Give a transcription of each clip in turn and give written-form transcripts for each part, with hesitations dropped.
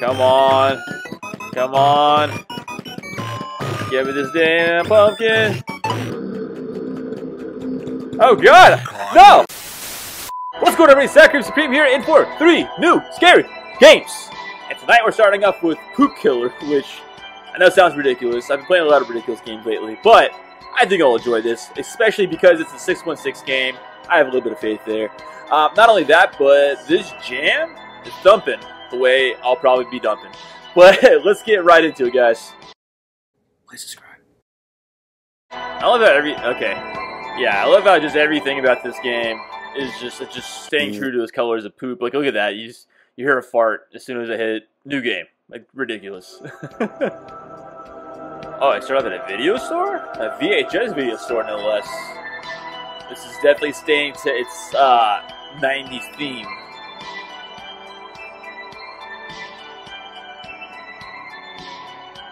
Come on. Come on. Give me this damn pumpkin. Oh, God. No. What's going on, everybody? Sour Cream Supreme here in for 3 new scary games. And tonight we're starting off with Poop Killer, which I know sounds ridiculous. I've been playing a lot of ridiculous games lately, but I think I'll enjoy this, especially because it's a 616 game. I have a little bit of faith there. Not only that, but this jam is thumping the way I'll probably be dumping. But let's get right into it, guys. Please subscribe. I love how I love how just everything about this game is just staying true to those colors of poop. Like, look at that. You hear a fart as soon as it hit. New game. Like, ridiculous. Oh, I started at a video store? A VHS video store, no less. This is definitely staying to its 90s theme.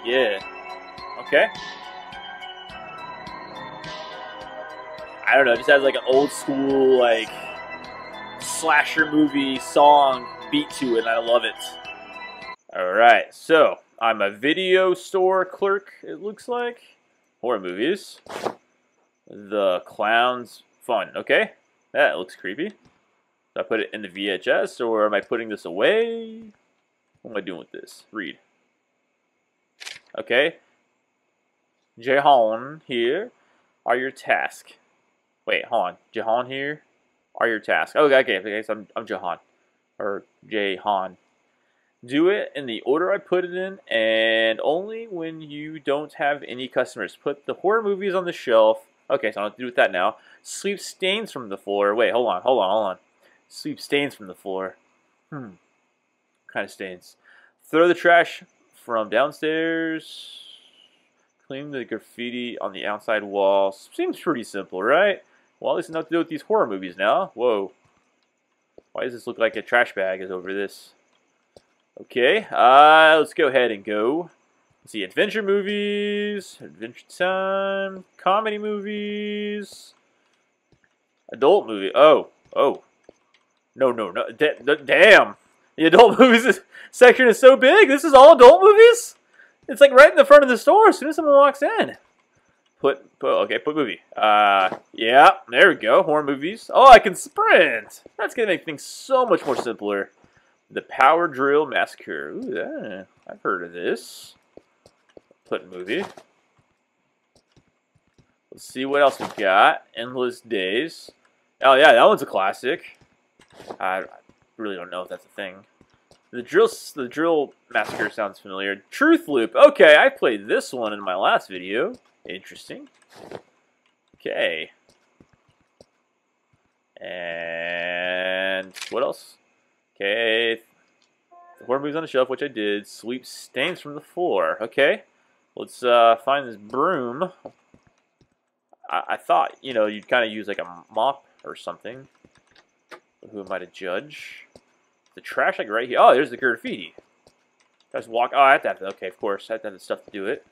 Yeah. Okay. I don't know. It just has like an old school like slasher movie song beat to it, and I love it. All right. So I'm a video store clerk. It looks like horror movies. The Clown's Fun. Okay, that looks creepy. So I put it in the VHS, or am I putting this away? What am I doing with this? Read. Okay. Jehan here are your task. Wait, hold on. Jehan here are your task. Oh, okay. So I'm Jehan, or Jehan. Do it in the order I put it in, and only when you don't have any customers. Put the horror movies on the shelf. Okay, so I don't have to do with that now. Sweep stains from the floor. Wait, hold on. Sweep stains from the floor. What kind of stains? Throw the trash from downstairs. Clean the graffiti on the outside wall. Seems pretty simple, right? Well, at least enough to do with these horror movies now. Whoa. Why does this look like a trash bag is over this? Okay, let's go ahead and go. Let's see, adventure movies, Adventure Time, comedy movies, adult movie. Oh, no, damn! The adult movies section is so big. This is all adult movies. It's like right in the front of the store. As soon as someone walks in, put movie. Yeah, there we go. Horror movies. Oh, I can sprint. That's gonna make things so much more simpler. The Power Drill Massacre. Ooh, yeah, I've heard of this. Put movie. Let's see what else we've got. Endless Days. Oh yeah, that one's a classic. I really don't know if that's a thing. The Drill Massacre sounds familiar. Truth Loop. Okay, I played this one in my last video. Interesting. Okay. And what else? Okay, the horror movies on the shelf, which I did. Sweep stains from the floor. Okay, let's find this broom. I thought, you know, you'd kind of use like a mop or something. But who am I to judge? The trash, like right here. Oh, there's the graffiti. Let's walk. Oh, I have to have to. Okay, of course, I have to have the stuff to do it.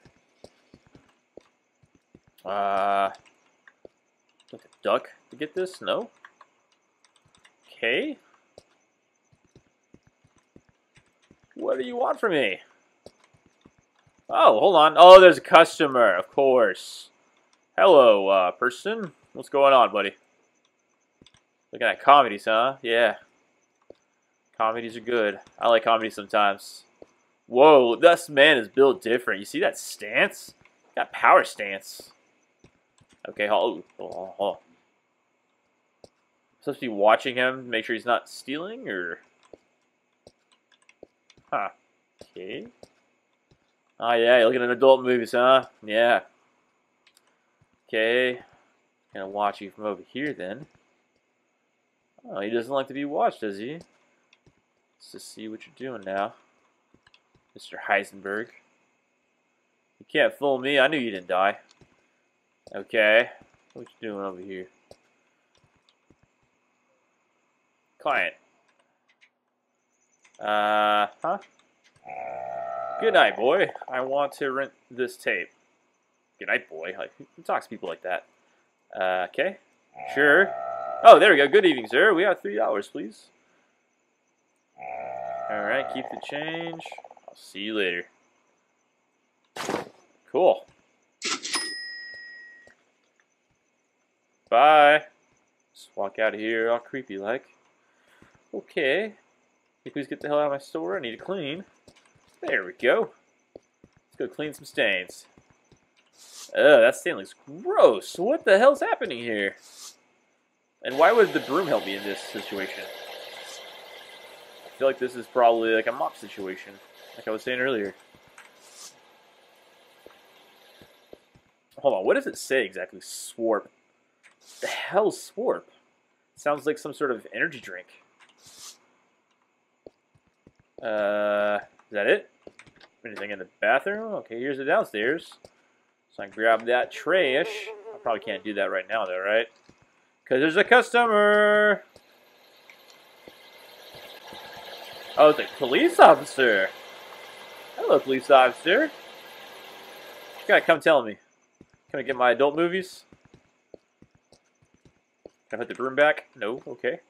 Like a duck to get this? No. Okay. What do you want from me? Oh, hold on. Oh, there's a customer, of course. Hello, person. What's going on, buddy? Looking at comedies, huh? Yeah. Comedies are good. I like comedies sometimes. Whoa, this man is built different. You see that stance? Got power stance. Okay, hold on. Supposed to be watching him, make sure he's not stealing, or... Huh. Okay. Oh yeah, you're looking at adult movies, huh? Yeah. Okay. Gonna watch you from over here then. Oh, he doesn't like to be watched, does he? Let's just see what you're doing now. Mr. Heisenberg. You can't fool me, I knew you didn't die. Okay. What you doing over here? Client. Huh? Good night, boy. I want to rent this tape. Good night, boy. Like, who talks to people like that? Okay. Sure. Oh, there we go. Good evening, sir. We have $3, please. All Alright, keep the change. I'll see you later. Cool. Bye. Just walk out of here all creepy like. Okay. Please get the hell out of my store. I need to clean. There we go. Let's go clean some stains. Ugh, that stain looks gross. What the hell's happening here? And why would the broom help me in this situation? I feel like this is probably like a mop situation, like I was saying earlier. Hold on, what does it say exactly? Swarp. What the hell's Swarp? It sounds like some sort of energy drink. Is that it? Anything in the bathroom? Okay, here's the downstairs. So I can grab that trash. I probably can't do that right now though, right? Because there's a customer! Oh, it's a police officer! Hello, police officer! You gotta come tell me. Can I get my adult movies? Can I put the broom back? No, okay.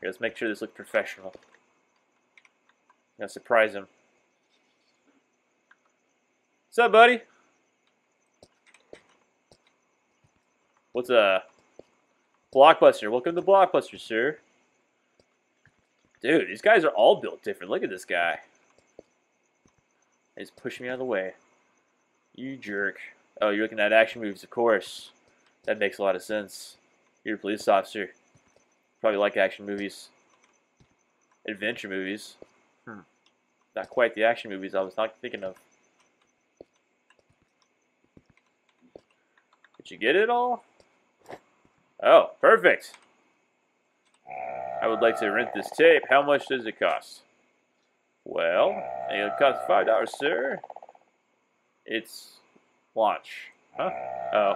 Here, let's make sure this looks professional. I'm gonna surprise him. What's up, buddy? What's a Blockbuster? Welcome to Blockbuster, sir. Dude, these guys are all built different. Look at this guy. He's pushing me out of the way. You jerk. Oh, you're looking at action movies, of course. That makes a lot of sense. You're a police officer. Probably like action movies. Adventure movies. Not quite the action movies I was not thinking of. Did you get it all? Oh, perfect. I would like to rent this tape. How much does it cost? Well, it costs $5, sir. It's launch. Huh? Oh.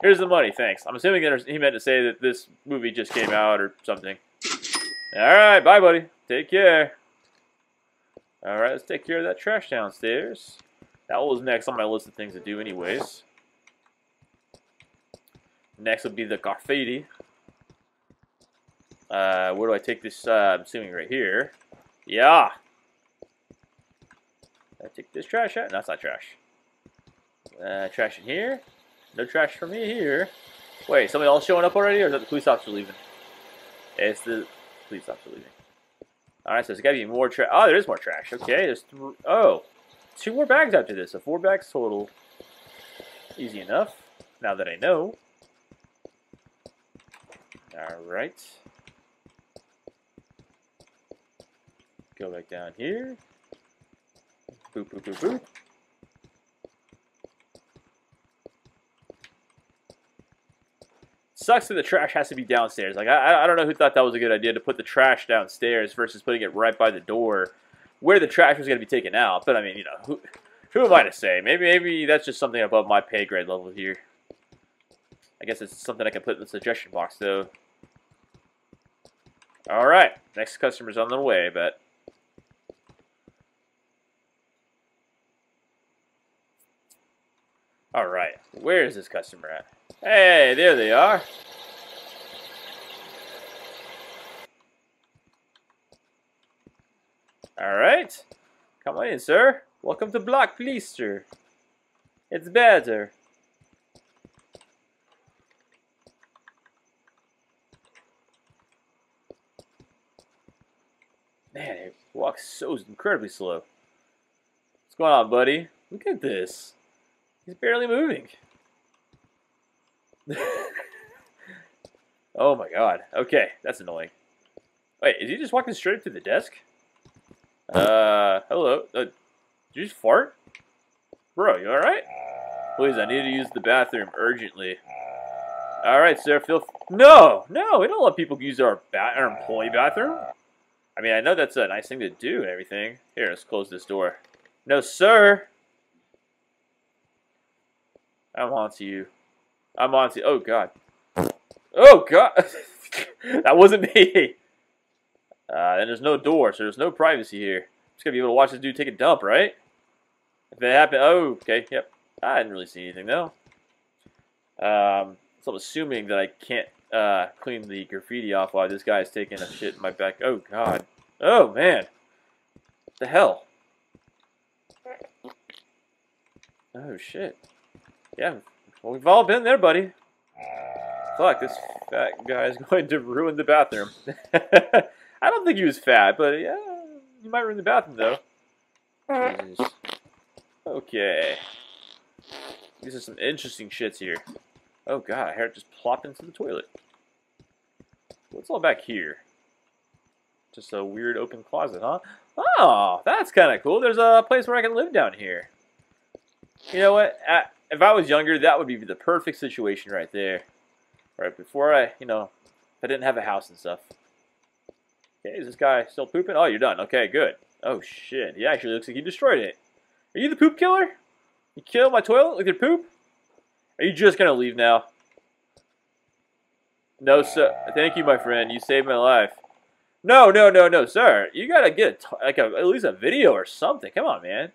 Here's the money, thanks. I'm assuming that he meant to say that this movie just came out or something. Alright, bye, buddy. Take care. Alright, let's take care of that trash downstairs. That was next on my list of things to do anyways. Next would be the graffiti. Where do I take this? I'm assuming right here. Yeah. I take this trash out. No, it's not trash. Trash in here. No trash for me here. Wait, somebody else showing up already, or is that the police officer leaving? It's the police officer leaving. All right, so there's got to be more trash. Oh, there is more trash. Okay, there's two more bags after this. So 4 bags total. Easy enough. Now that I know. All right. Go back down here. Boop, boop, boop, boop. Sucks that the trash has to be downstairs. Like, I don't know who thought that was a good idea to put the trash downstairs versus putting it right by the door where the trash was going to be taken out. But, I mean, you know, who am I to say? Maybe that's just something above my pay grade level here. I guess it's something I can put in the suggestion box, though. All right. Next customer's on the way, but... Alright, where is this customer at? Hey, there they are! Alright, come on in, sir. Welcome to Block Police, sir. It's better. Man, it walks so incredibly slow. What's going on, buddy? Look at this. He's barely moving. Oh my god. Okay, that's annoying. Wait, is he just walking straight up to the desk? Hello. Did you just fart? Bro, you alright? Please, I need to use the bathroom urgently. Alright, sir, No, we don't let people use our employee bathroom. I mean, I know that's a nice thing to do and everything. Here, let's close this door. No, sir! I'm on to you. I'm on to you. Oh, God. Oh, God. That wasn't me. And there's no door, so there's no privacy here. I'm just going to be able to watch this dude take a dump, right? If that happened. Oh, okay. Yep. I didn't really see anything, though. So I'm assuming that I can't clean the graffiti off while this guy is taking a shit in my back. Oh, God. Oh, man. The hell? Oh shit. Yeah, well, we've all been there, buddy. Fuck, this fat guy's going to ruin the bathroom. I don't think he was fat, but yeah, you might ruin the bathroom though. Jesus. Okay. These are some interesting shits here. Oh god, I heard it just plop into the toilet. What's all back here? Just a weird open closet, huh? Oh, that's kind of cool. There's a place where I can live down here. You know what? If I was younger, that would be the perfect situation right there. Right before I, you know, if I didn't have a house and stuff. Okay, is this guy still pooping? Oh, you're done. Okay, good. Oh, shit. He actually looks like he destroyed it. Are you the poop killer? You killed my toilet with your poop? Are you just going to leave now? No, sir. Thank you, my friend. You saved my life. No, no, no, no, sir. You got to get like at least a video or something. Come on, man.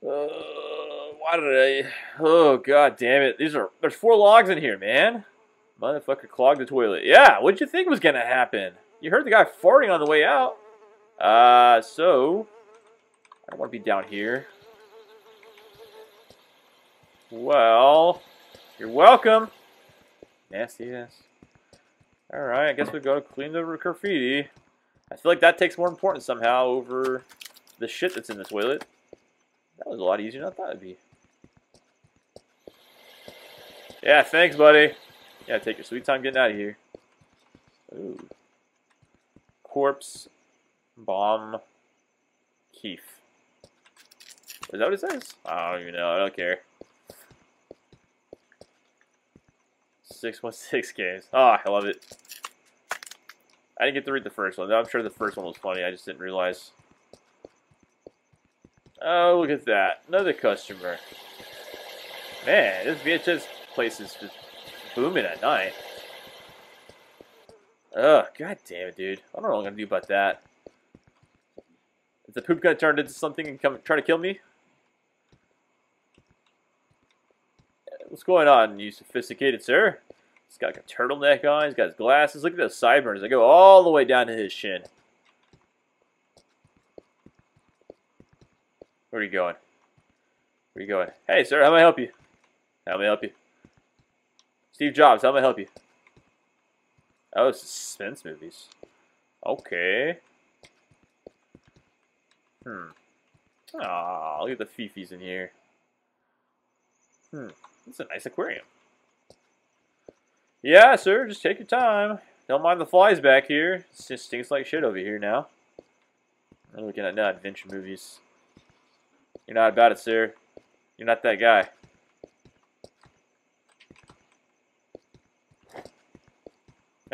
Why did I... Oh, god damn it. There's 4 logs in here, man. Motherfucker clogged the toilet. Yeah, what'd you think was gonna happen? You heard the guy farting on the way out. So... I don't want to be down here. Well... You're welcome. Nasty ass. Alright, I guess we go clean the graffiti. I feel like that takes more importance somehow over the shit that's in the toilet. That was a lot easier than I thought it'd be. Yeah, thanks, buddy. Yeah, take your sweet time getting out of here. Ooh. Corpse bomb Keef. Is that what it says? I don't even know. I don't care. 616 games. Oh, I love it. I didn't get to read the first one. I'm sure the first one was funny. I just didn't realize. Oh, look at that. Another customer. Man, this VHS place is just booming at night. Ugh, god damn it, dude. I don't know what I'm going to do about that. Is the poop going to turn into something and come try to kill me? What's going on, you sophisticated sir? He's got like a turtleneck on. He's got his glasses. Look at those sideburns. They go all the way down to his shin. Where are you going? Where are you going? Hey, sir, how may I help you? How may I help you? Steve Jobs, how may I help you? Oh, suspense movies. Okay. Aw, look at the fifis in here. It's a nice aquarium. Yeah, sir, just take your time. Don't mind the flies back here. It just stinks like shit over here now. I'm looking at now adventure movies. You're not about it, sir. You're not that guy.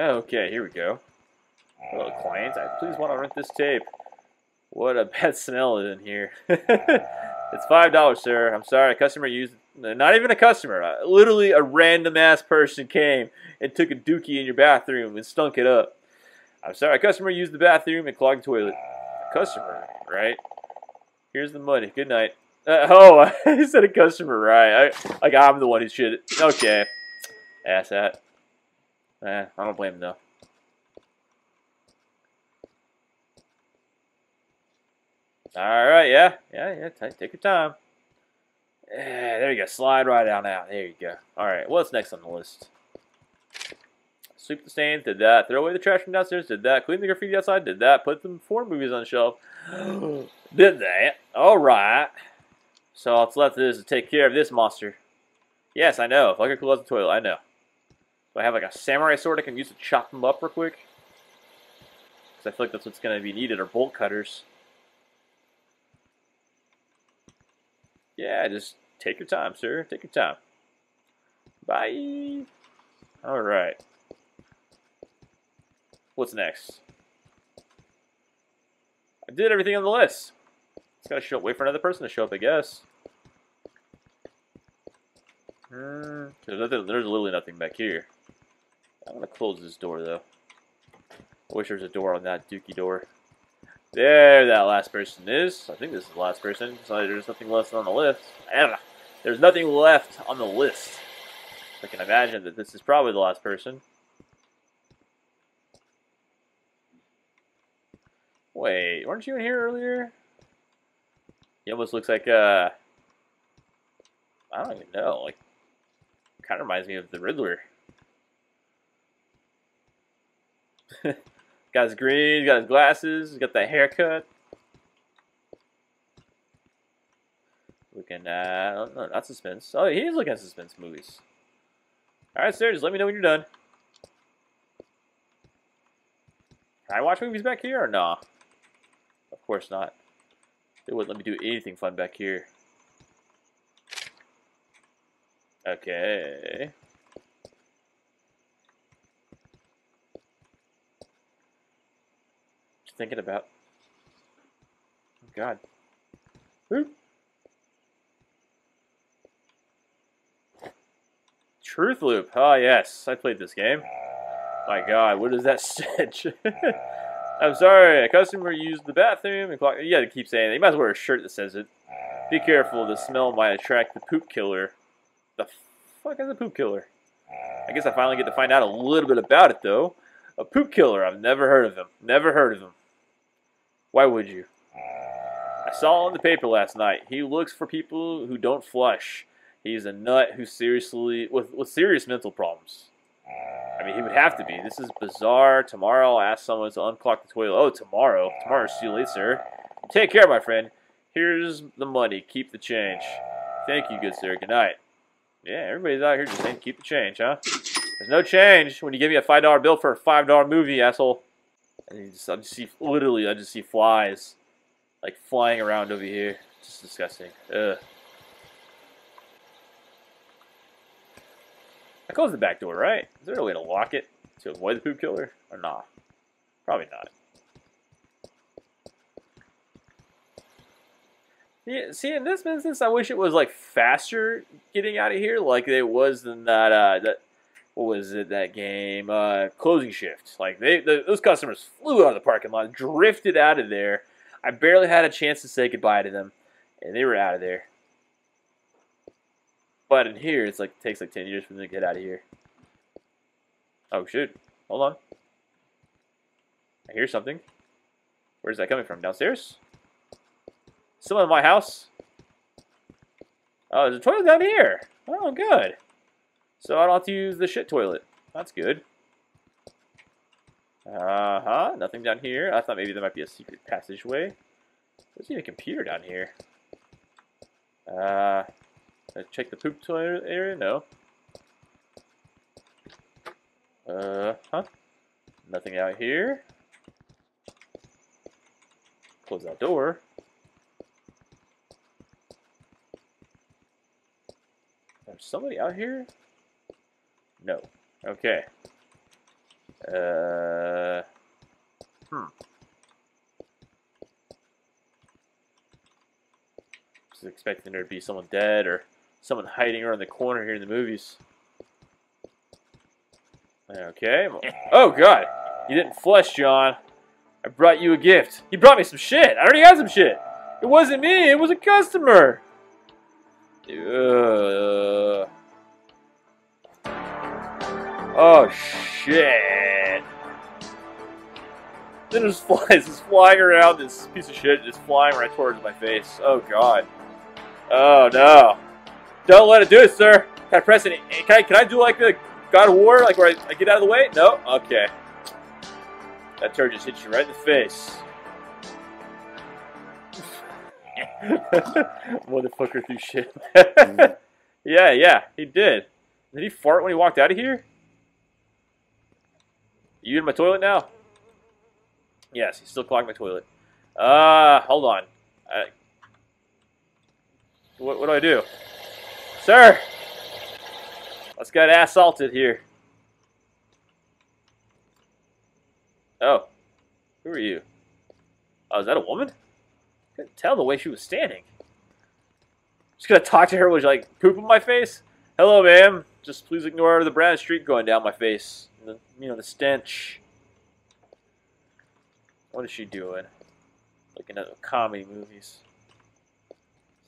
Okay, here we go. Hello, clients. I please want to rent this tape. What a bad smell is in here. It's $5, sir. I'm sorry. A customer used... Not even a customer. Literally a random-ass person came and took a dookie in your bathroom and stunk it up. I'm sorry. A customer used the bathroom and clogged the toilet. A customer, right? Here's the money. Good night. Oh, I said a customer, right? Like I'm the one who should. Okay, ass hat. I don't blame him though. All right, yeah. Take your time. There you go. Slide right down out. There you go. All right. What's next on the list? Sweep the stains. Did that. Throw away the trash from downstairs. Did that. Clean the graffiti outside. Did that. Put the 4 movies on the shelf. Did that. Alright. So all that's left is to take care of this monster. Yes, I know. If I could close the toilet, I know. Do I have like a samurai sword I can use to chop them up real quick? Because I feel like that's what's going to be needed, or bolt cutters. Yeah, just take your time, sir. Take your time. Bye. Alright. What's next? I did everything on the list. Just gotta wait for another person to show up, I guess. There's literally nothing back here. I'm gonna close this door, though. I wish there was a door on that dookie door. There that last person is. I think this is the last person. So there's nothing left on the list. I don't know. There's nothing left on the list. I can imagine that this is probably the last person. Wait, weren't you in here earlier? He almost looks like, I don't even know, like, kind of reminds me of the Riddler. Got his green, he's got his glasses, he's got the haircut. Looking, no, not suspense. Oh, he is looking at suspense movies. Alright, sir, just let me know when you're done. Can I watch movies back here or nah? Of course not. They wouldn't let me do anything fun back here. Okay. Just thinking about. Oh, God. Whoop. Truth Loop. Oh, yes. I played this game. My God, what is that stench? I'm sorry. A customer used the bathroom and clock. You gotta keep saying it. You might as well wear a shirt that says it. Be careful. The smell might attract the Poop Killer. The fuck is a Poop Killer? I guess I finally get to find out a little bit about it, though. A Poop Killer. I've never heard of him. Never heard of him. Why would you? I saw it in the paper last night. He looks for people who don't flush. He's a nut who seriously with serious mental problems. I mean, he would have to be. This is bizarre. Tomorrow, I'll ask someone to unclog the toilet. Oh, tomorrow. Tomorrow's too late, sir. Take care, my friend. Here's the money. Keep the change. Thank you, good sir. Good night. Yeah, everybody's out here just saying keep the change, huh? There's no change when you give me a $5 bill for a $5 movie, asshole. And I just see flies like flying around over here. It's disgusting. Ugh. I closed the back door, right? Is there a way to lock it to avoid the Poop Killer? Or not? Probably not. Yeah, see, in this business, I wish it was, like, faster getting out of here. Like, it was in that, what was it, that game? Closing Shift. Like, those customers flew out of the parking lot, drifted out of there. I barely had a chance to say goodbye to them, and they were out of there. But in here, it's like it takes like 10 years for them to get out of here. Oh shoot! Hold on. I hear something. Where's that coming from? Downstairs? Someone in my house? Oh, there's a toilet down here. Oh, good. So I don't have to use the shit toilet. That's good. Nothing down here. I thought maybe there might be a secret passageway. There's even a computer down here. Check the poop toilet area? No. Nothing out here. Close that door. There's somebody out here? No. Okay. Just expecting there to be someone dead or someone hiding around the corner here in the movies. Okay. Oh, God. You didn't flush, John. I brought you a gift. You brought me some shit. I already had some shit. It wasn't me. It was a customer. Ugh. Oh, shit. Then there's flies. It's flying around. This piece of shit is flying right towards my face. Oh, God. Oh, no. Don't let it do it, sir. Can I press it? Can I do like the God of War, like where I get out of the way? No? Okay. That turd just hit you right in the face. Motherfucker threw shit. Yeah, he did. Did he fart when he walked out of here? You in my toilet now? Yes, he's still clogging my toilet. Hold on. What do I do? Sir, let's get assaulted here. Oh, who are you? Oh, is that a woman? I couldn't tell the way she was standing. Just gonna talk to her with like poop in my face? Hello, ma'am. Just please ignore the brown streak going down my face. The, you know, the stench. What is she doing? Looking at comedy movies.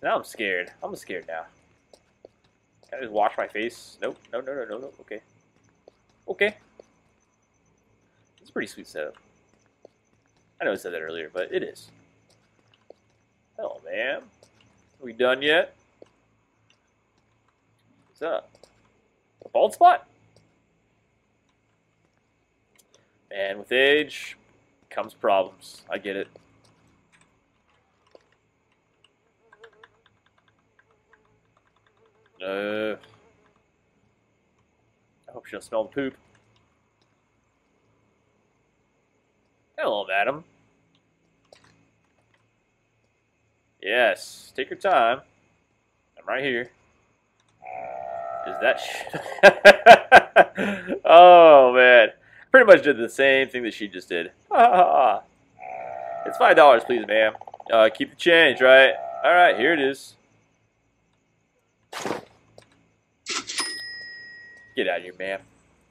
So now I'm scared. I'm scared now. Can I just wash my face? Nope. No. Okay. Okay. It's a pretty sweet setup. I know I said that earlier, but it is. Hello, ma'am. Are we done yet? What's up? Bald spot? And with age comes problems. I get it. I hope she don't smell the poop. Hello, madam. Yes, take your time. I'm right here. Is that shit? Oh, man. Pretty much did the same thing that she just did. It's $5, please, ma'am. Keep the change, right? All right, here it is. Get out of here, ma'am.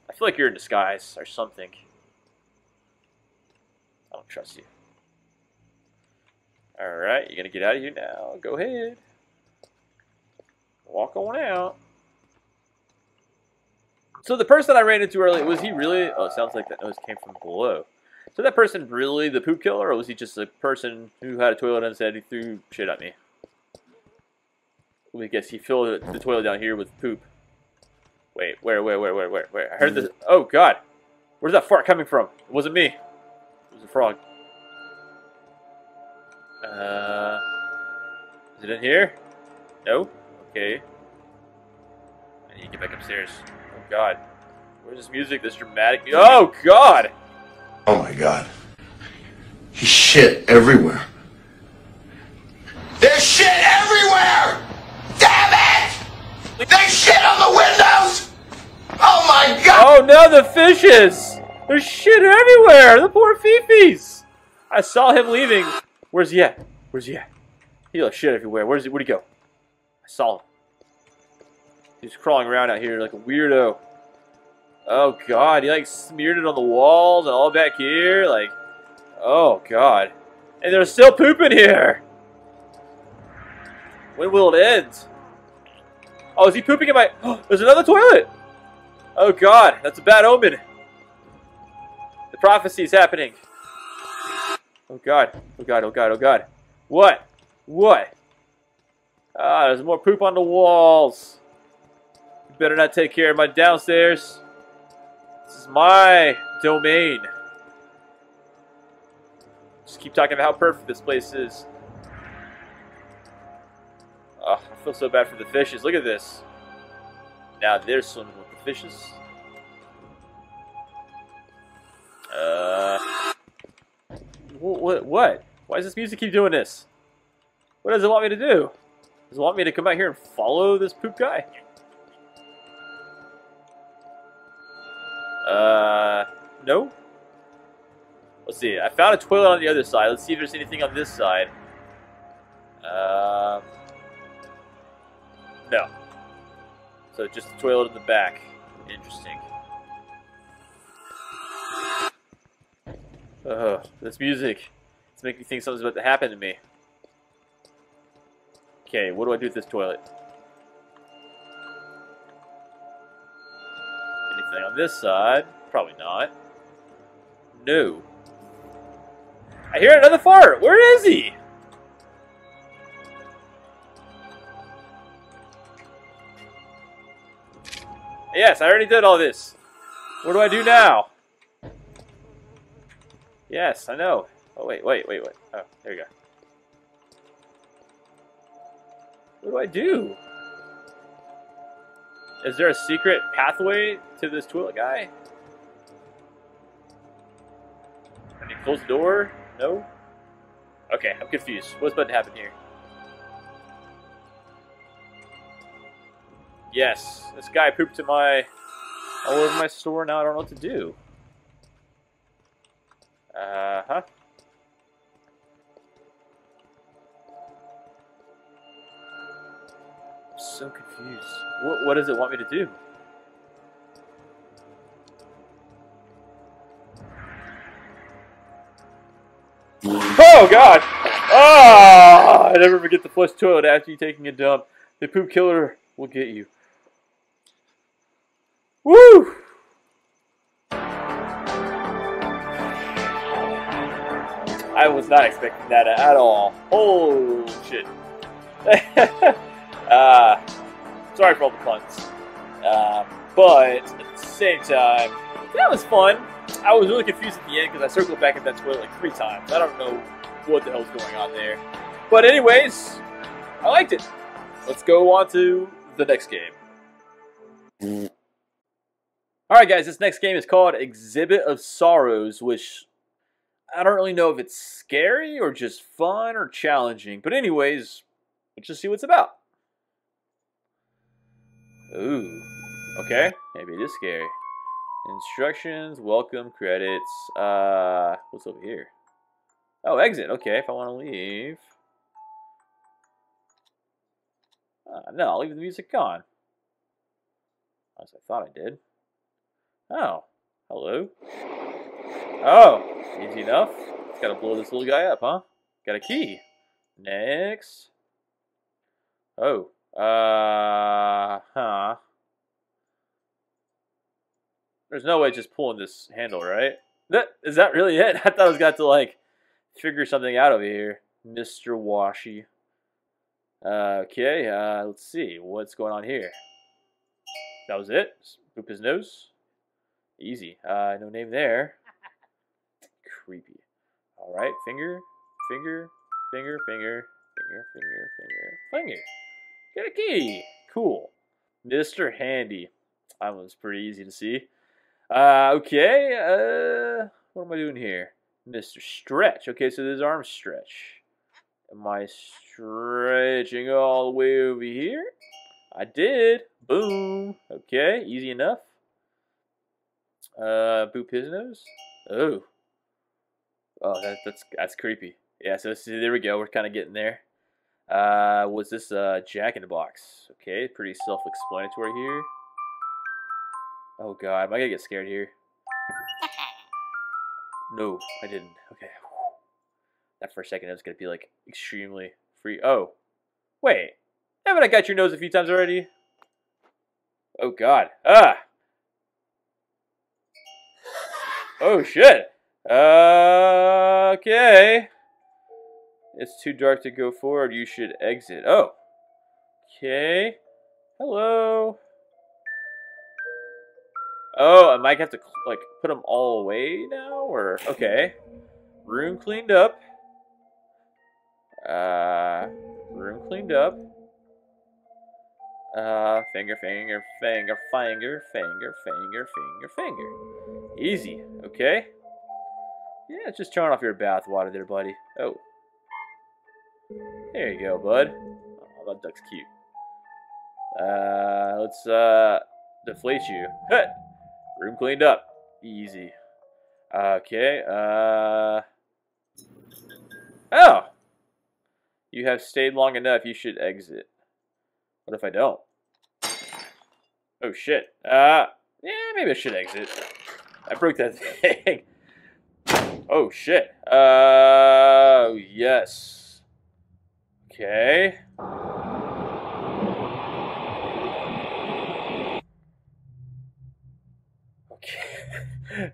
I feel like you're in disguise or something. I don't trust you. All right, you're gonna get out of here now. Go ahead. Walk on out. So the person I ran into earlier, was he really? Oh, it sounds like that noise came from below. So that person really the poop killer, or was he just a person who had a toilet and said he threw shit at me? I guess he filled the toilet down here with poop. Wait, where? I heard this. Oh God, where's that fart coming from? It wasn't me. It was a frog. Is it in here? No. Okay. I need to get back upstairs. God, where's this music? This dramatic music. Oh God! Oh my God! There's shit everywhere. There's shit everywhere! Damn it! There's shit on the windows! Oh my God! Oh no, the fishes! There's shit everywhere. The poor Fifis! I saw him leaving. Where's he at? Where's he at? He left shit everywhere. Where's he? Where'd he go? I saw him. He's crawling around out here like a weirdo. Oh God, he like smeared it on the walls and all back here. Like, oh God. And there's still poop in here. When will it end? Oh, is he pooping in my... Oh, there's another toilet. Oh God, that's a bad omen. The prophecy is happening. Oh God, oh God, oh God, oh God. What? What? Ah, there's more poop on the walls. Better not take care of my downstairs. This is my domain. Just keep talking about how perfect this place is. Oh, I feel so bad for the fishes. Look at this. Now they're swimming with the fishes. What? Why does this music keep doing this? What does it want me to do? Does it want me to come out here and follow this poop guy? No? Let's see, I found a toilet on the other side. Let's see if there's anything on this side. No. So just the toilet in the back. Interesting. Oh, this music. It's making me think something's about to happen to me. Okay, what do I do with this toilet? On this side, probably not. No. I hear another fart. Where is he? Yes, I already did all this. What do I do now? Yes, I know. Oh, wait. Oh, there you go. What do I do? Is there a secret pathway to this toilet guy? Can he close the door? No? Okay, I'm confused. What's about to happen here? Yes, this guy pooped in my... all over my store, now I don't know what to do. Uh-huh. So confused. What does it want me to do? Oh God! Ah! Oh, never forget the flush toilet after you taking a dump. The poop killer will get you. Woo! I was not expecting that at all. Oh shit. Sorry for all the puns. But at the same time, that was fun. I was really confused at the end because I circled back at that toilet like 3 times. I don't know what the hell's going on there. But anyways, I liked it. Let's go on to the next game. Alright guys, this next game is called Exhibit of Sorrows, which I don't really know if it's scary or just fun or challenging. But anyways, let's just see what it's about. Ooh, okay, maybe it is scary. Instructions, welcome, credits, what's over here? Oh, exit, okay, if I want to leave. No, I'll leave the music on. As I thought I did. Oh, hello. Oh, easy enough. Just gotta blow this little guy up, huh? Got a key. Next. Oh, huh. There's no way just pulling this handle, right? Is that really it? I thought I was got to, like, figure something out over here. Mr. Washi. Okay, let's see. What's going on here? That was it? Boop his nose? Easy. No name there. Creepy. Alright, finger, finger, finger, finger, finger, finger, finger, finger. Get a key! Cool. Mr. Handy. That one's pretty easy to see. Okay, what am I doing here? Mr. Stretch. Okay, so his arms stretch. Am I stretching all the way over here? I did. Boom. Okay, easy enough. Boop his nose. Oh. Oh, that's creepy. Yeah, so see, there we go. We're kind of getting there. What's this? Jack in the Box. Okay, pretty self-explanatory here. Oh god, am I gonna get scared here? No, I didn't. Okay. That for a second, it was gonna be like extremely free. Oh, wait. Haven't I got your nose a few times already? Oh god. Ah. Oh shit. Okay. It's too dark to go forward. You should exit. Oh. Okay. Hello. Oh, I might have to like put them all away now, or okay. Room cleaned up. Room cleaned up. Finger, finger, finger, finger, finger, finger, finger, finger. Easy, okay. Yeah, just turn off your bathwater there, buddy. Oh, there you go, bud. Oh, that duck's cute. Let's deflate you. Hey. Room cleaned up. Easy. Okay, oh! You have stayed long enough, you should exit. What if I don't? Oh shit. Yeah, maybe I should exit. I broke that thing. Oh shit. Yes. Okay.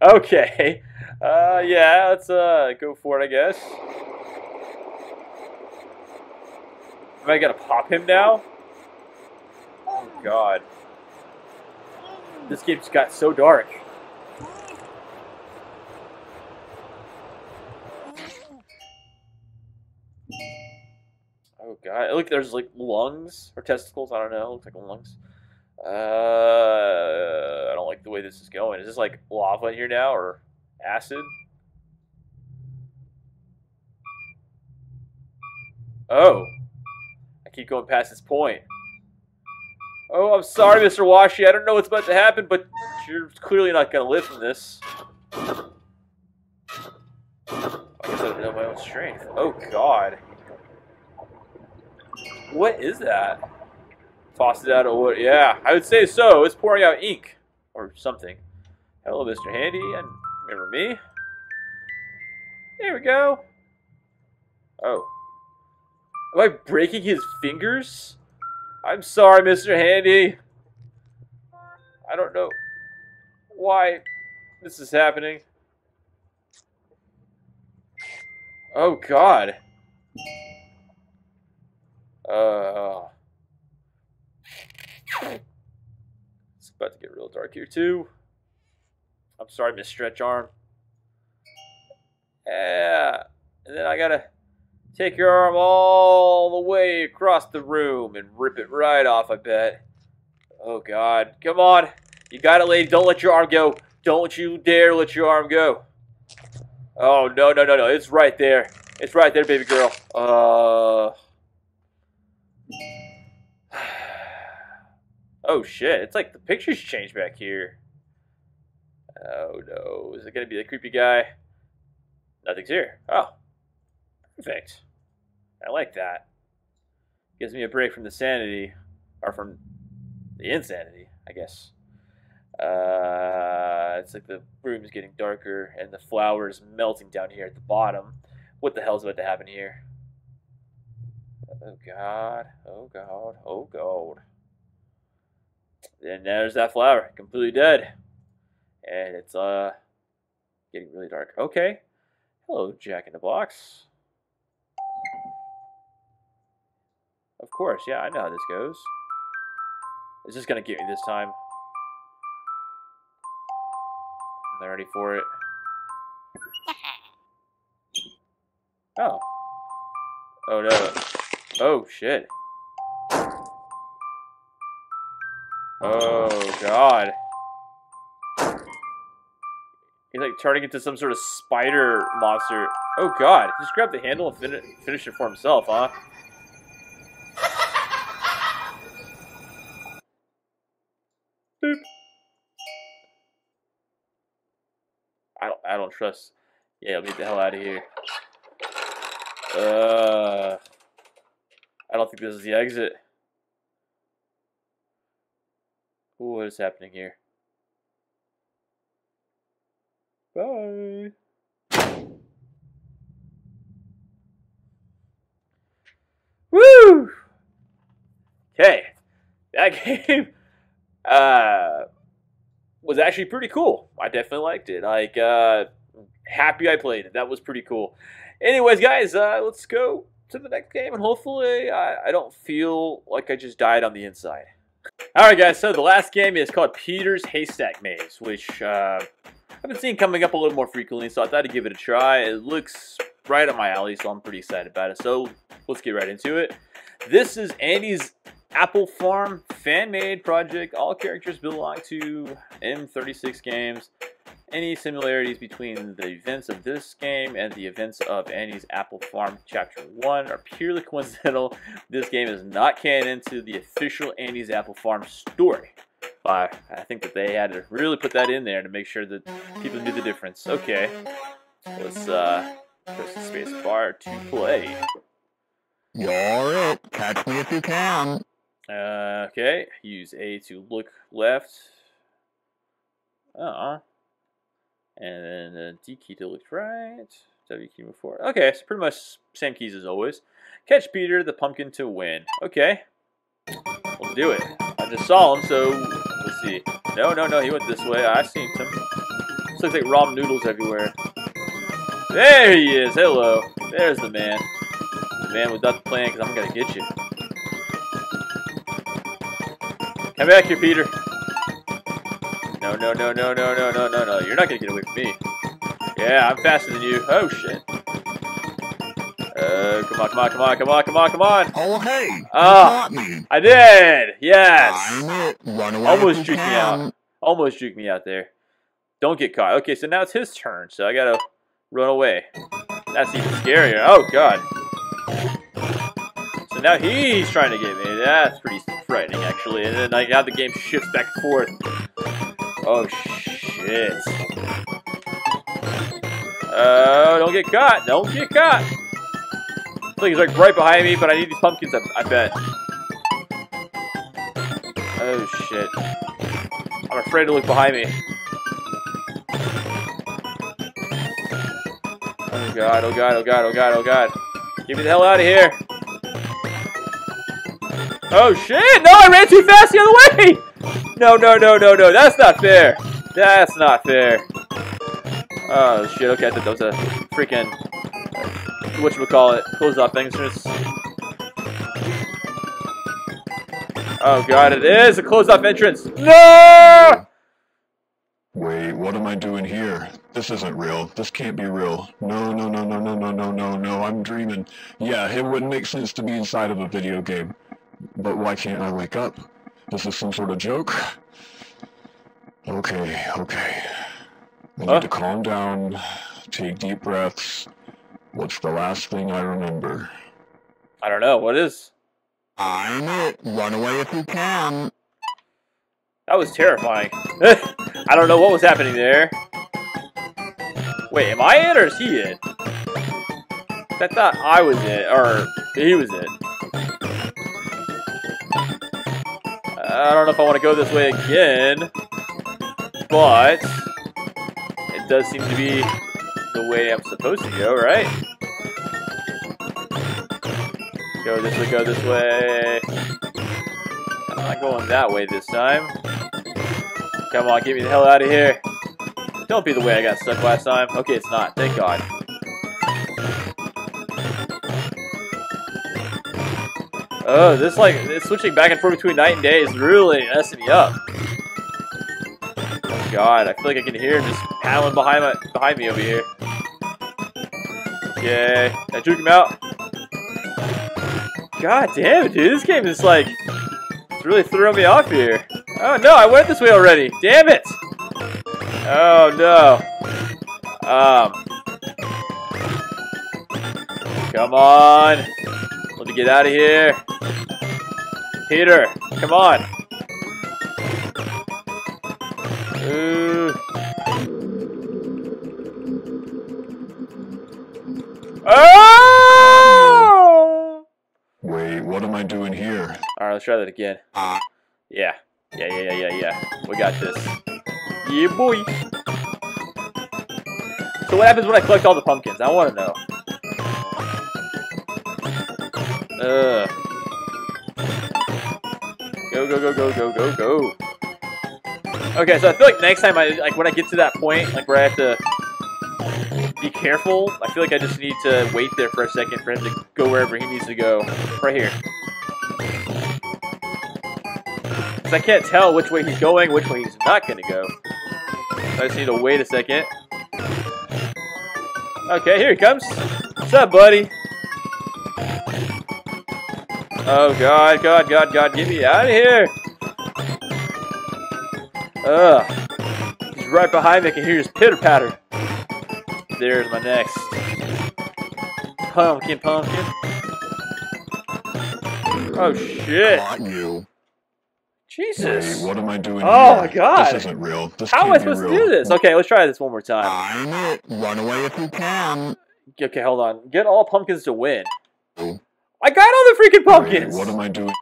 Okay. Yeah, let's go for it, I guess. Am I gonna pop him now? Oh god. This game just got so dark. Oh god. Look, there's like lungs or testicles, I don't know, looks like lungs. I don't like the way this is going. Is this like lava in here now or acid? Oh. I keep going past this point. Oh, I'm sorry, Mr. Washi. I don't know what's about to happen, but you're clearly not going to live from this. I guess I don't know my own strength. Oh, god. What is that? Toss it out of wood. Yeah, I would say so. It's pouring out ink or something. Hello, Mr. Handy. And remember me? There we go. Oh. Am I breaking his fingers? I'm sorry, Mr. Handy. I don't know why this is happening. Oh God. It's about to get real dark here too. I'm sorry, Miss Stretch Arm. Yeah. And then I gotta take your arm all the way across the room and rip it right off, I bet. Oh God. Come on. You got it, lady. Don't let your arm go. Don't you dare let your arm go. Oh, no, no, no, no. It's right there. It's right there, baby girl. Oh, shit. It's like the pictures changed back here. Oh, no. Is it going to be the creepy guy? Nothing's here. Oh. Perfect. I like that. Gives me a break from the sanity. Or from the insanity, I guess. It's like the room is getting darker and the flowers melting down here at the bottom. What the hell's about to happen here? Oh God, oh God, oh God. And there's that flower, completely dead. And it's getting really dark. Okay. Hello, Jack in the Box. Of course, yeah, I know how this goes. It's just gonna get me this time. I'm ready for it. Oh. Oh no. Oh shit. Oh God. He's like turning into some sort of spider monster. Oh God. Just grab the handle and finish it for himself, huh? Boop. I don't trust. Yeah, I'll get the hell out of here. I don't think this is the exit. Ooh, what is happening here? Bye. Woo! Okay, that game was actually pretty cool. I definitely liked it. Like, happy I played it. That was pretty cool. Anyways, guys, let's go to the next game, and hopefully I don't feel like I just died on the inside. Alright, guys, so the last game is called Peter's Haystack Maze, which I've been seeing coming up a little more frequently, so I thought I'd give it a try. It looks right up my alley, so I'm pretty excited about it. So let's get right into it. This is Andy's Apple Farm fan-made project. All characters belong to M36 games. Any similarities between the events of this game and the events of Andy's Apple Farm Chapter 1 are purely coincidental. This game is not canon to the official Andy's Apple Farm story. I think that they had to really put that in there to make sure that people knew the difference. Okay, let's press the space bar to play. You're it. Catch me if you can. Okay, use A to look left. And then the D key to look right. W key move forward. Okay, it's pretty much same keys as always. Catch Peter the pumpkin to win. Okay, we'll do it. I just saw him, so let's see. No, no, no, he went this way. I seen him. This looks like ramen noodles everywhere. There he is. Hello. There's the man. The man without the plan, because I'm gonna get you. Come back here, Peter. No, no, no, no, no, no, no, no, no. You're not gonna get away from me. Yeah, I'm faster than you. Oh, shit. Come on, come on, come on, come on, come on, come on. Oh, hey. You caught me. I did. Yes. I knew it. Run away. Almost juked me out. Almost juked me out there. Don't get caught. Okay, so now it's his turn, so I gotta run away. That's even scarier. Oh, God. So now he's trying to get me. That's pretty frightening, actually. And then like, now the game shifts back and forth. Oh shit. Oh, don't get caught. Don't get caught. This thing's like right behind me, but I need these pumpkins, I bet. Oh shit. I'm afraid to look behind me. Oh god, oh god, oh god, oh god, oh god. Get me the hell out of here. Oh shit! No, I ran too fast the other way! No, no, no, no, no, that's not fair. That's not fair. Oh, shit, okay, I thought that was a freaking whatchamacallit, close off things. Just... oh god, it is a closed off entrance. No! Wait, what am I doing here? This isn't real. This can't be real. No, no, no, no, no, no, no, no, no. I'm dreaming. Yeah, it wouldn't make sense to be inside of a video game. But why can't I wake up? Is this some sort of joke? Okay, okay. I need to calm down, take deep breaths. What's the last thing I remember? I don't know. What is? I'm it. Run away if you can. That was terrifying. I don't know what was happening there. Wait, am I it or is he it? I thought I was it, or he was it. I don't know if I want to go this way again, but it does seem to be the way I'm supposed to go, right? Go this way, go this way. I'm not going that way this time. Come on, get me the hell out of here. Don't be the way I got stuck last time. Okay, it's not. Thank God. Oh, this like it's switching back and forth between night and day is really messing me up. Oh god, I feel like I can hear him just paddling behind me over here. Okay, I juke him out. God damn it, dude, this game is like it's really throwing me off here. Oh no, I went this way already. Damn it! Oh no. Come on. Let me get out of here. Peter, come on. Ooh. Oh! Wait, what am I doing here? Alright, let's try that again. Yeah. Yeah. We got this. Yeah, boy. So what happens when I collect all the pumpkins? I want to know. Go. Okay, so I feel like next time I like when I get to that point, like where I have to be careful, I feel like I just need to wait there for a second for him to go wherever he needs to go. Right here. Cause I can't tell which way he's going, which way he's not gonna go. So I just need to wait a second. Okay, here he comes. What's up, buddy? Oh God, get me out of here! Ugh. He's right behind me, I can hear his pitter-patter. There's my next. Pumpkin. Oh shit. Not you. Jesus. Wait, what am I doing here? My God. This isn't real. How am I supposed to do this? Okay, let's try this one more time. I'm it. Run away if you can. Okay, hold on. Get all pumpkins to win. Oh. I got all the freaking pumpkins! Wait, what am I doing?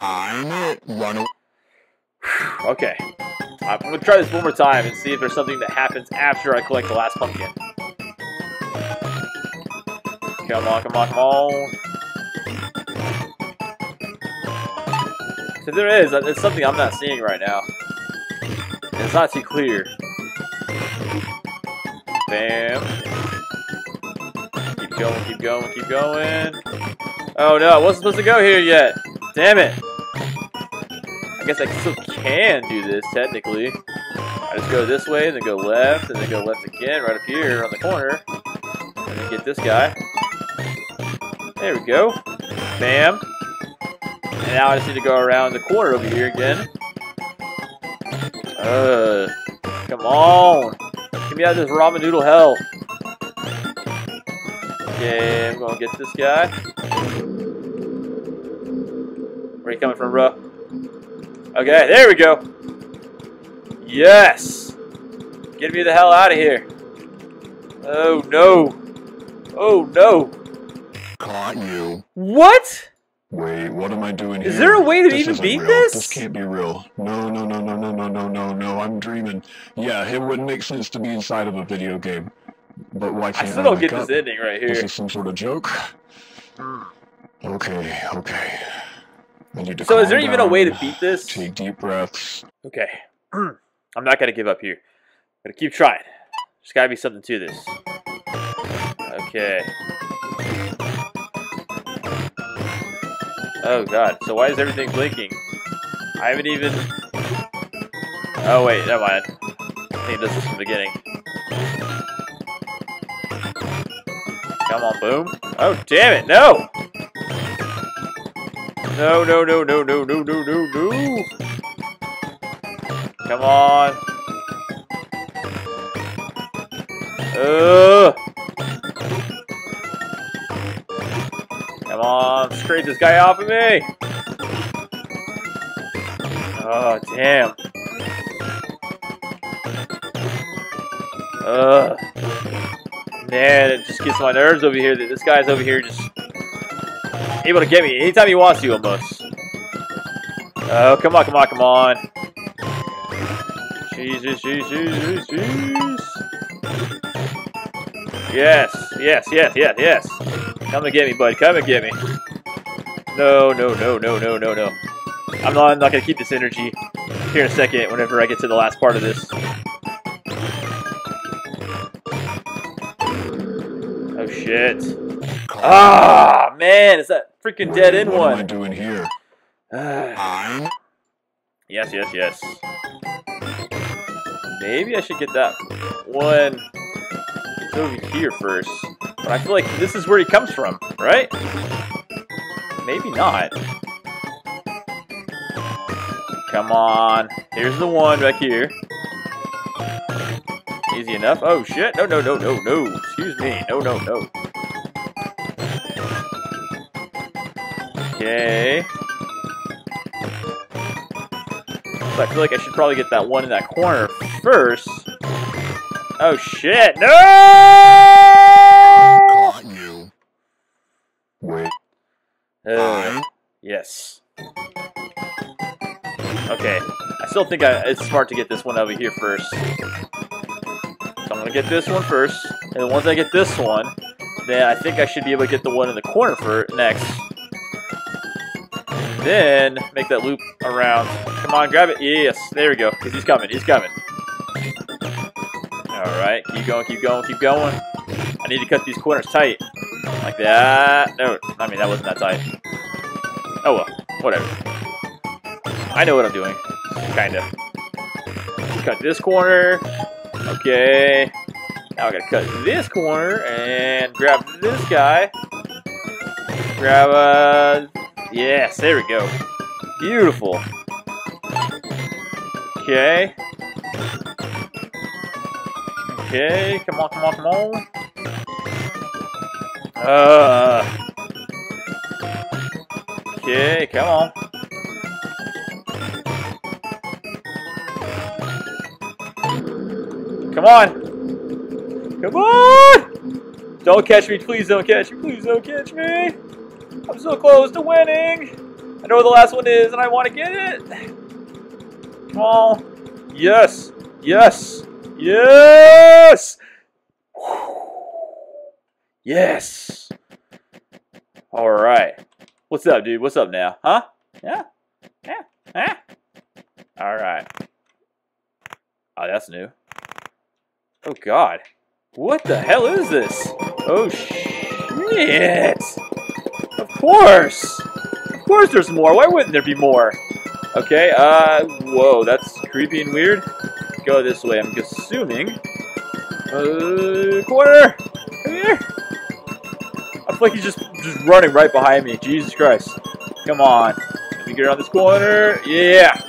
I'm it. Run away. Okay. I'm gonna try this one more time and see if there's something that happens after I collect the last pumpkin. Come on. If there is, it's something I'm not seeing right now. It's not too clear. Bam. Keep going. Oh no, I wasn't supposed to go here yet. Damn it. I guess I still can do this, technically. I just go this way, then go left, and then go left again, right up here on the corner. And then get this guy. There we go. Bam. And now I just need to go around the corner over here again. Come on. Get me out of this ramen noodle hell. Okay, I'm gonna get this guy. Where are you coming from, bro? Okay, there we go. Yes! Get me the hell out of here. Oh no! Caught you. What? Wait, what am I doing here? Is there a way to even beat this? This can't be real. No, I'm dreaming. Yeah, it wouldn't make sense to be inside of a video game. But why can't I still don't get this ending right here. Is this some sort of joke? Okay. So is there even a way to beat this? Take deep breaths. Okay. I'm not gonna give up here. I'm gonna keep trying. There's gotta be something to this. Okay. Oh god, so why is everything blinking? I haven't even... Oh wait, never mind. I think this is from the beginning. Come on, boom. Oh damn it, no! No, no, no, no, no, no, no, no, no! Come on! Come on, scrape this guy off of me! Oh, damn. Man, it just gets on my nerves over here that this guy's over here just able to get me anytime he wants to, almost. Oh, come on, come on, come on. Jesus, Jesus, Jesus. Yes, yes, yes, yes, yes. Come and get me, bud. Come and get me. No, no, no, no, no, no, no. I'm not gonna keep this energy here in a second whenever I get to the last part of this. Oh, shit. Ah, man, it's that freaking dead end one. What am I doing here? Yes, yes, yes. Maybe I should get that one over here first. But I feel like this is where he comes from, right? Maybe not. Come on. Here's the one back here. Easy enough. Oh, shit. No, no, no, no, no. Excuse me. No, no, no. Okay. So I feel like I should probably get that one in that corner first. Oh, shit. No! Caught you. Wait. Yes. Okay. I still think it's smart to get this one over here first. So I'm going to get this one first. And then once I get this one, then I think I should be able to get the one in the corner for next. And then make that loop around. Come on, grab it. Yes. There we go. Because he's coming. He's coming. Alright, keep going, keep going, keep going. I need to cut these corners tight. Like that. No, I mean, that wasn't that tight. Oh well, whatever. I know what I'm doing. Kinda. Cut this corner. Okay. Now I gotta cut this corner and grab this guy. Grab yes, there we go. Beautiful. Okay. Okay, come on, come on, come on. Okay, come on. Come on. Come on! Don't catch me, please don't catch me, please don't catch me. I'm so close to winning. I know where the last one is and I want to get it. Come on. Yes, yes. Yes! Yes! Alright. What's up, dude? What's up now? Huh? Yeah? Yeah? Yeah? Alright. Oh, that's new. Oh, God. What the hell is this? Oh, shit! Of course! Of course there's more! Why wouldn't there be more? Okay, whoa, that's creepy and weird. Go this way, I'm assuming. Corner! Come here! I feel like he's just running right behind me. Jesus Christ. Come on. Let me get around this corner. Yeah!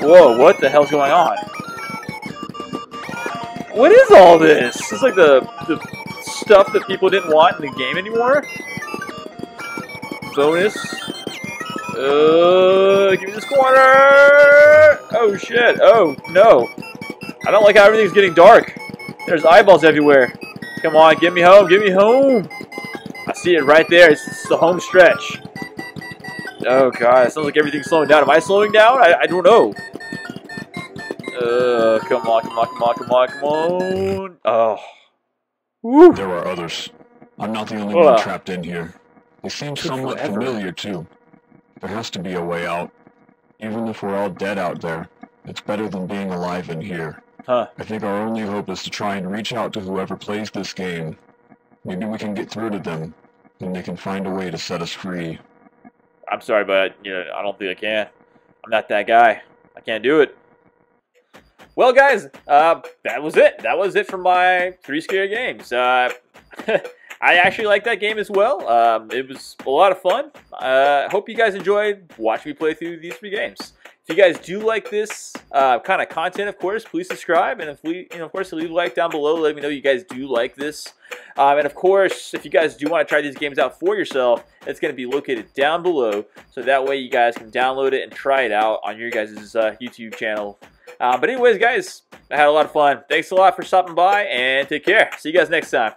Whoa, what the hell's going on? What is all this? It's like the stuff that people didn't want in the game anymore. Bonus. Give me this corner! Oh shit, oh no. I don't like how everything's getting dark. There's eyeballs everywhere. Come on, get me home, get me home! I see it right there, it's the home stretch. Oh god, it sounds like everything's slowing down. Am I slowing down? I don't know. Come on, come on, come on, come on, come on. Oh. Woo. There are others. I'm not the only one trapped in here. They seem somewhat familiar too. There has to be a way out. Even if we're all dead out there, it's better than being alive in here. Huh. I think our only hope is to try and reach out to whoever plays this game. Maybe we can get through to them. and they can find a way to set us free. I'm sorry, but you know, I don't think I can. I'm not that guy. I can't do it. Well, guys, that was it. That was it for my 3 scary games. I actually like that game as well. It was a lot of fun. I hope you guys enjoyed watching me play through these 3 games. If you guys do like this kind of content, of course, please subscribe. And if we, of course, leave a like down below. Let me know you guys do like this. And of course, if you guys do want to try these games out for yourself, it's going to be located down below. So that way you guys can download it and try it out on your guys' YouTube channel. But anyways, guys, I had a lot of fun. Thanks a lot for stopping by and take care. See you guys next time.